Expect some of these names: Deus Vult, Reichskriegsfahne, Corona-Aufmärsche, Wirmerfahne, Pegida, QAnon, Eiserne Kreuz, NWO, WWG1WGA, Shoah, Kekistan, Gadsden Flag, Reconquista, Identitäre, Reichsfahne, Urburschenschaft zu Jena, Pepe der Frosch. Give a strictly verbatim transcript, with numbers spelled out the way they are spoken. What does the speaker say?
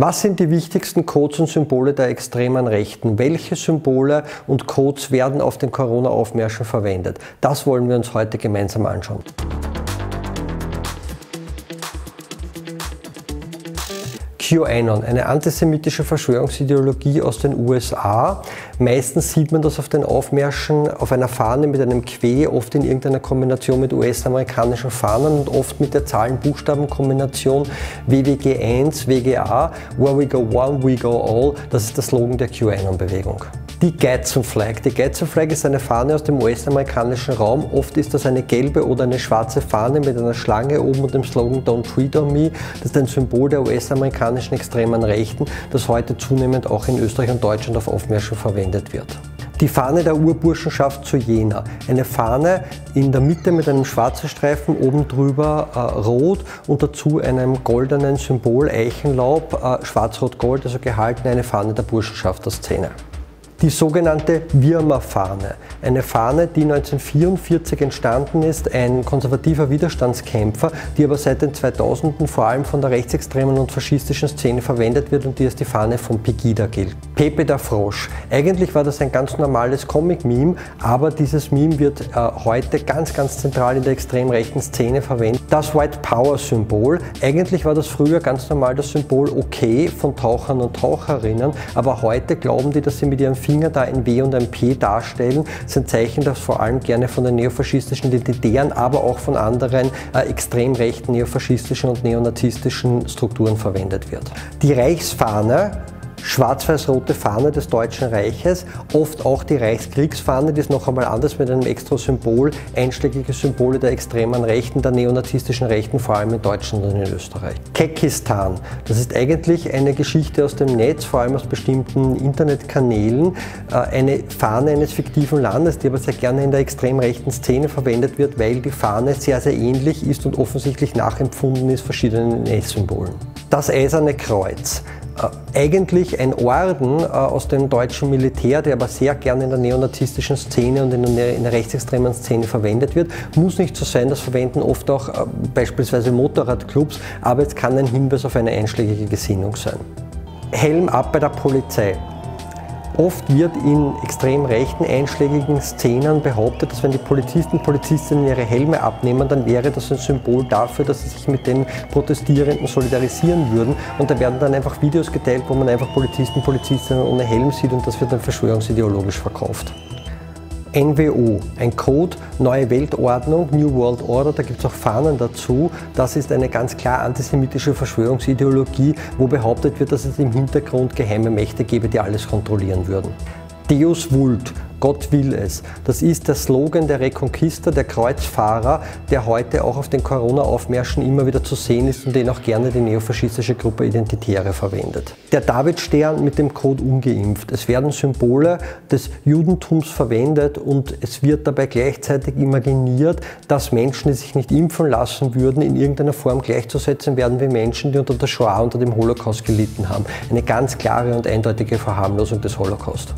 Was sind die wichtigsten Codes und Symbole der extremen Rechten? Welche Symbole und Codes werden auf den Corona-Aufmärschen verwendet? Das wollen wir uns heute gemeinsam anschauen. QAnon, eine antisemitische Verschwörungsideologie aus den U S A. Meistens sieht man das auf den Aufmärschen auf einer Fahne mit einem Q, oft in irgendeiner Kombination mit U S-amerikanischen Fahnen und oft mit der Zahlen-Buchstaben-Kombination W W G eins, W G A, Where we go one, we go all. Das ist der Slogan der QAnon-Bewegung. Die Gadsden Flag. Die Gadsden Flag ist eine Fahne aus dem U S-amerikanischen Raum. Oft ist das eine gelbe oder eine schwarze Fahne mit einer Schlange oben und dem Slogan Don't Tread on Me. Das ist ein Symbol der U S-amerikanischen extremen Rechten, das heute zunehmend auch in Österreich und Deutschland auf Aufmärschen verwendet wird. Die Fahne der Urburschenschaft zu Jena. Eine Fahne in der Mitte mit einem schwarzen Streifen, oben drüber äh, rot und dazu einem goldenen Symbol, Eichenlaub, äh, schwarz-rot-gold, also gehalten, eine Fahne der Burschenschaft der Szene. Die sogenannte Wirmerfahne, eine Fahne, die neunzehnhundertvierundvierzig entstanden ist, ein konservativer Widerstandskämpfer, die aber seit den zweitausenden vor allem von der rechtsextremen und faschistischen Szene verwendet wird und die als die Fahne von Pegida gilt. Pepe der Frosch, eigentlich war das ein ganz normales Comic-Meme, aber dieses Meme wird äh, heute ganz, ganz zentral in der extrem rechten Szene verwendet. Das White Power-Symbol, eigentlich war das früher ganz normal das Symbol okay von Tauchern und Taucherinnen, aber heute glauben die, dass sie mit ihren Finger da ein W und ein P darstellen, sind Zeichen, das vor allem gerne von den neofaschistischen Identitären, aber auch von anderen äh, extrem rechten neofaschistischen und neonazistischen Strukturen verwendet wird. Die Reichsfahne, schwarz-weiß-rote Fahne des Deutschen Reiches, oft auch die Reichskriegsfahne, die ist noch einmal anders mit einem extra Symbol, einschlägige Symbole der extremen Rechten, der neonazistischen Rechten, vor allem in Deutschland und in Österreich. Kekistan, das ist eigentlich eine Geschichte aus dem Netz, vor allem aus bestimmten Internetkanälen, eine Fahne eines fiktiven Landes, die aber sehr gerne in der extrem rechten Szene verwendet wird, weil die Fahne sehr, sehr ähnlich ist und offensichtlich nachempfunden ist verschiedenen S-Symbolen. Das Eiserne Kreuz. Eigentlich ein Orden aus dem deutschen Militär, der aber sehr gerne in der neonazistischen Szene und in der, in der rechtsextremen Szene verwendet wird. Muss nicht so sein, das verwenden oft auch äh, beispielsweise Motorradclubs, aber es kann ein Hinweis auf eine einschlägige Gesinnung sein. Helm ab bei der Polizei. Oft wird in extrem rechten, einschlägigen Szenen behauptet, dass wenn die Polizisten und Polizistinnen ihre Helme abnehmen, dann wäre das ein Symbol dafür, dass sie sich mit den Protestierenden solidarisieren würden. Und da werden dann einfach Videos geteilt, wo man einfach Polizisten und Polizistinnen ohne Helm sieht und das wird dann verschwörungsideologisch verkauft. N W O, ein Code, Neue Weltordnung, New World Order, da gibt es auch Fahnen dazu. Das ist eine ganz klar antisemitische Verschwörungsideologie, wo behauptet wird, dass es im Hintergrund geheime Mächte gäbe, die alles kontrollieren würden. Deus Vult, Gott will es. Das ist der Slogan der Reconquista, der Kreuzfahrer, der heute auch auf den Corona-Aufmärschen immer wieder zu sehen ist und den auch gerne die neofaschistische Gruppe Identitäre verwendet. Der Davidstern mit dem Code ungeimpft. Es werden Symbole des Judentums verwendet und es wird dabei gleichzeitig imaginiert, dass Menschen, die sich nicht impfen lassen würden, in irgendeiner Form gleichzusetzen werden wie Menschen, die unter der Shoah, unter dem Holocaust gelitten haben. Eine ganz klare und eindeutige Verharmlosung des Holocaust.